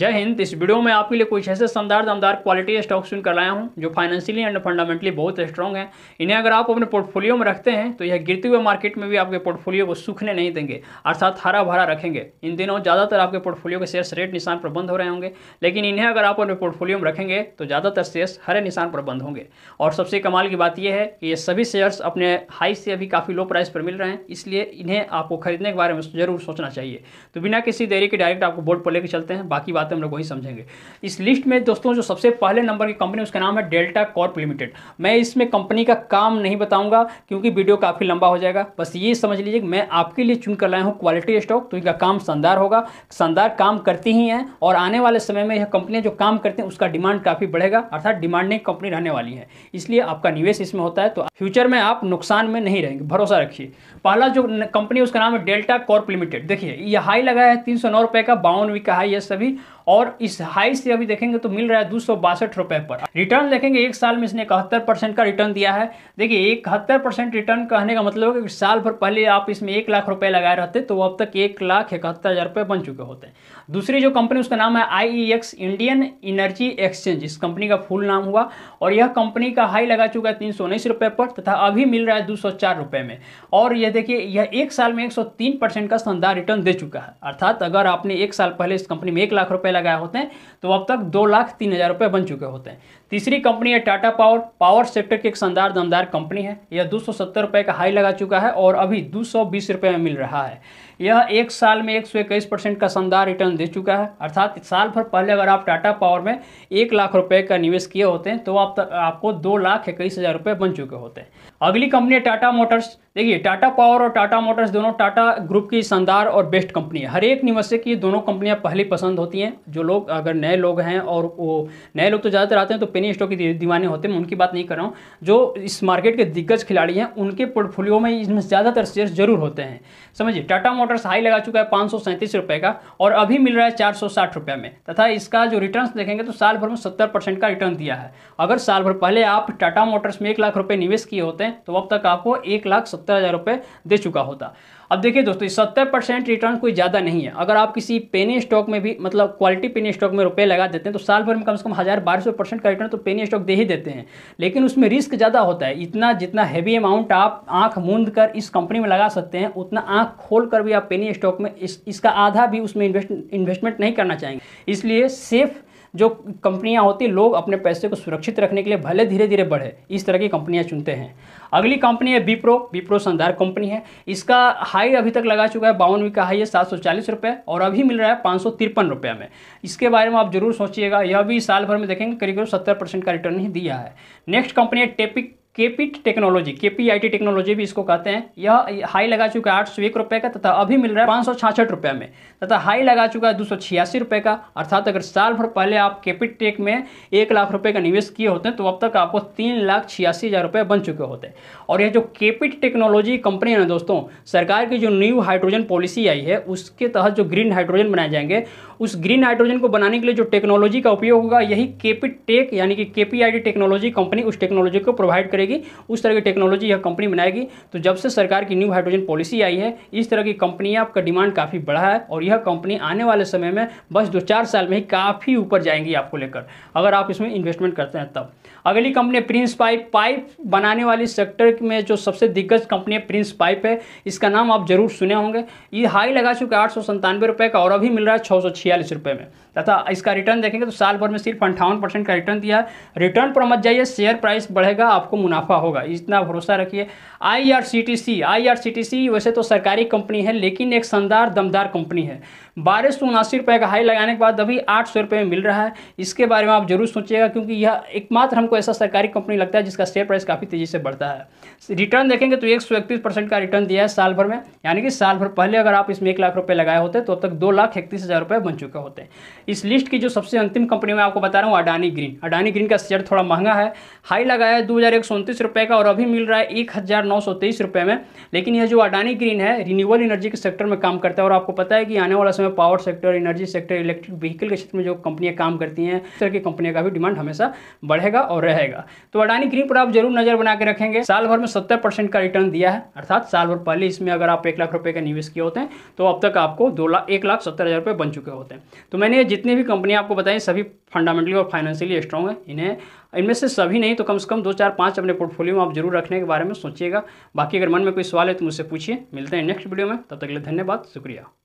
जय हिंद। इस वीडियो में आपके लिए कुछ ऐसे शानदार दमदार क्वालिटी स्टॉक्स चुनकर लाया हूं जो फाइनेंशियली एंड फंडामेंटली बहुत स्ट्रॉन्ग हैं। इन्हें अगर आप अपने पोर्टफोलियो में रखते हैं तो यह गिरते हुए मार्केट में भी आपके पोर्टफोलियो को सूखने नहीं देंगे, अर्थात हरा भरा रखेंगे। इन दिनों ज़्यादातर आपके पोर्टफोलियो के शेयर्स रेड निशान पर बंद हो रहे होंगे, लेकिन इन्हें अगर आप अपने पोर्टफोलियो में रखेंगे तो ज़्यादातर शेयर्स हरे निशान पर बंद होंगे। और सबसे कमाल की बात यह है कि ये सभी शेयर्स अपने हाई से अभी काफ़ी लो प्राइस पर मिल रहे हैं, इसलिए इन्हें आपको खरीदने के बारे में जरूर सोचना चाहिए। तो बिना किसी देरी के डायरेक्ट आपको बोर्ड पर लेकर चलते हैं, बाकी बात हम लोग वही समझेंगे। इस लिस्ट में दोस्तों जो सबसे पहले नंबर की कंपनी उसका नाम है डेल्टा कॉर्प लिमिटेड। मैं इसमें कंपनी का काम नहीं बताऊंगा क्योंकि वीडियो काफ़ी लंबा हो जाएगा। बस ये समझ लीजिए कि मैं आपके लिए चुनकर लाया हूँ क्वालिटी स्टॉक, तो इनका काम शानदार होगा, शानदार काम करती ही हैं और आने वाले समय में यह कंपनियाँ जो काम करती हैं उसका डिमांड काफ़ी बढ़ेगा, अर्थात डिमांडिंग कंपनी रहने वाली है। इसलिए आपका निवेश इसमें होता है तो फ्यूचर में आप नुकसान में नहीं रहेंगे, भरोसा रखिए। पहला जो कंपनी उसका नाम है डेल्टा कॉर्प लिमिटेड। देखिए यह हाई लगा है 309 रुपये का, 52 वीक का हाई है सभी, और इस हाई से अभी देखेंगे तो मिल रहा है 262 रुपये पर। रिटर्न देखेंगे एक साल में इसने 71% का रिटर्न दिया है। देखिए 71% रिटर्न कहने का मतलब है कि साल भर पहले आप इसमें 1 लाख रुपये लगाए रहते तो अब तक 1,71,000 रुपये बन चुके होते हैं। दूसरी जो कंपनी उसका नाम है IEX, इंडियन एनर्जी एक्सचेंज, इस कंपनी का फुल नाम हुआ, और यह कंपनी का हाई लगा चुका है 319 रुपये पर तथा अभी मिल रहा है 204 रुपये में। और यह देखिए यह एक साल में 103% का शानदार रिटर्न दे चुका है, अर्थात अगर आपने एक साल पहले इस कंपनी में 1 लाख रुपये लगाए होते हैं तो अब तक 2,03,000 रुपये बन चुके होते हैं। तीसरी कंपनी है टाटा पावर। पावर सेक्टर की एक शानदार दमदार कंपनी है। यह 270 रुपये का हाई लगा चुका है और अभी 220 रुपये में मिल रहा है। यह एक साल में 121% का शानदार रिटर्न दे चुका है, अर्थात साल भर पहले अगर आप टाटा पावर में 1 लाख रुपये का निवेश किए होते हैं तो आप तक आपको 2,21,000 रुपये बन चुके होते हैं। अगली कंपनी है टाटा मोटर्स। देखिए टाटा पावर और टाटा मोटर्स दोनों टाटा ग्रुप की शानदार और बेस्ट कंपनी है। हर एक निवेशक की दोनों कंपनियां पहली पसंद होती हैं। जो लोग अगर नए लोग हैं, और वो नए लोग तो ज़्यादातर आते हैं तो पेनी स्टॉक के दीवाने होते हैं, मैं उनकी बात नहीं कर रहा हूँ। जो इस मार्केट के दिग्गज खिलाड़ी हैं उनके पोर्टफोलियो में इसमें ज़्यादातर शेयर्स जरूर होते हैं, समझिए। टाटा मोटर्स हाई लगा चुका है 537 रुपये का और अभी मिल रहा है 460 रुपये में, तथा इसका जो रिटर्न देखेंगे तो साल भर में 70% का रिटर्न दिया है। अगर साल भर पहले आप टाटा मोटर्स में 1 लाख रुपये निवेश किए होते हैं तो अब तक आपको 1,70,000 रुपये दे चुका होता। अब देखिए दोस्तों 70% रिटर्न कोई ज़्यादा नहीं है। अगर आप किसी पेनी स्टॉक में भी, मतलब क्वालिटी पेनी स्टॉक में रुपए लगा देते हैं तो साल भर में कम से कम 1,000-1,200% का रिटर्न तो पेनी स्टॉक दे ही देते हैं, लेकिन उसमें रिस्क ज़्यादा होता है। इतना जितना हैवी अमाउंट आप आंख मूंद कर इस कंपनी में लगा सकते हैं उतना आंख खोल कर भी आप पेनी स्टॉक में इसका आधा भी उसमें इन्वेस्टमेंट नहीं करना चाहेंगे। इसलिए सेफ जो कंपनियां होती हैं, लोग अपने पैसे को सुरक्षित रखने के लिए भले धीरे धीरे बढ़े, इस तरह की कंपनियां चुनते हैं। अगली कंपनी है विप्रो। विप्रो शानदार कंपनी है। इसका हाई अभी तक लगा चुका है 52 वीक का हाई है 740 रुपये और अभी मिल रहा है 553 रुपये में। इसके बारे में आप जरूर सोचिएगा। यह भी साल भर में देखेंगे करीब 70% का रिटर्न ही दिया है। नेक्स्ट कंपनी है केपीआईटी टेक्नोलॉजी भी इसको कहते हैं। यह हाई लगा चुका है 801 रुपये का तथा अभी मिल रहा है 566 रुपये में, तथा हाई लगा चुका है 286 रुपये का, अर्थात अगर साल भर पहले आप केपीआईटी टेक में 1 लाख रुपये का निवेश किए होते हैं तो अब तक आपको 3,86,000 रुपये बन चुके होते हैं। और यह जो केपीआईटी टेक्नोलॉजी कंपनी है ना दोस्तों, सरकार की जो न्यू हाइड्रोजन पॉलिसी आई है उसके तहत जो ग्रीन हाइड्रोजन बनाए जाएंगे, उस ग्रीन हाइड्रोजन को बनाने के लिए जो टेक्नोलॉजी का उपयोग होगा यही केपीआईटी टेक यानी कि केपीआईटी टेक्नोलॉजी कंपनी उस टेक्नोलॉजी को प्रोवाइड करेगी। उस तरह की टेक्नोलॉजी यह कंपनी बनाएगी। तो जब से सरकार की न्यू हाइड्रोजन पॉलिसी आई है इस तरह की कंपनियां आपका डिमांड काफ़ी बढ़ा है और यह कंपनी आने वाले समय में बस 2-4 साल में ही काफ़ी ऊपर जाएंगी आपको लेकर, अगर आप इसमें इन्वेस्टमेंट करते हैं तब। अगली कंपनी प्रिंस पाइप। पाइप बनाने वाली सेक्टर में जो सबसे दिग्गज कंपनी है प्रिंस पाइप है, इसका नाम आप जरूर सुने होंगे। ये हाई लगा चुका है 897 रुपये का और अभी मिल रहा है 646 रुपये में, तथा इसका रिटर्न देखेंगे तो साल भर में सिर्फ 58% का रिटर्न दिया है। रिटर्न पर मत जाइए, शेयर प्राइस बढ़ेगा, आपको मुनाफा होगा, इतना भरोसा रखिए। आईआरसीटीसी वैसे तो सरकारी कंपनी है लेकिन एक शानदार दमदार कंपनी है। 1,279 रुपये का हाई लगाने के बाद अभी 800 रुपये में मिल रहा है। इसके बारे में आप जरूर सोचिएगा क्योंकि यह एकमात्र हमको ऐसा सरकारी कंपनी लगता है जिसका शेयर प्राइस काफ़ी तेजी से बढ़ता है। रिटर्न देखेंगे तो 131% का रिटर्न दिया है साल भर में, यानी कि साल भर पहले अगर आप इसमें 1 लाख रुपये लगाए होते तो अब तक 2,31,000 रुपये बन चुके होते हैं। इस लिस्ट की जो सबसे अंतिम कंपनी मैं आपको बता रहा हूँ अडानी ग्रीन। अडानी ग्रीन का शेयर थोड़ा महंगा है, हाई लगाया है 2,129 रुपये का और अभी मिल रहा है 1,923 रुपये में। लेकिन यह जो अडानी ग्रीन है रिन्यूएबल एनर्जी के सेक्टर में काम करता है और आपको पता है कि आने वाला समय power sector, energy sector, electric vehicle के क्षेत्र में जो कंपनियां काम करती हैं, इस तरह की कंपनियों का भी डिमांड हमेशा बढ़ेगा और रहेगा। तो अडानी ग्रीन पर आप जरूर नजर बना के रखेंगे। साल भर में 70% का रिटर्न दिया है, अर्थात साल भर पहले इसमें अगर आप 1 लाख रुपये का निवेश किए होते हैं तो अब तक आपको 1,70,000 रुपये बन चुके होते हैं। तो मैंने जितनी भी कंपनियाँ आपको बताई सभी फंडामेंटली और फाइनेंशियली स्ट्रांग है। इनमें से सभी नहीं तो कम से कम 2, 4, 5 अपने पोर्टफोलियो में आप जरूर रखने के बारे में सोचिएगा। बाकी अगर मन में कोई सवाल है तो मुझसे पूछिए। मिलते हैं नेक्स्ट वीडियो में, तब तक के लिए धन्यवाद, शुक्रिया।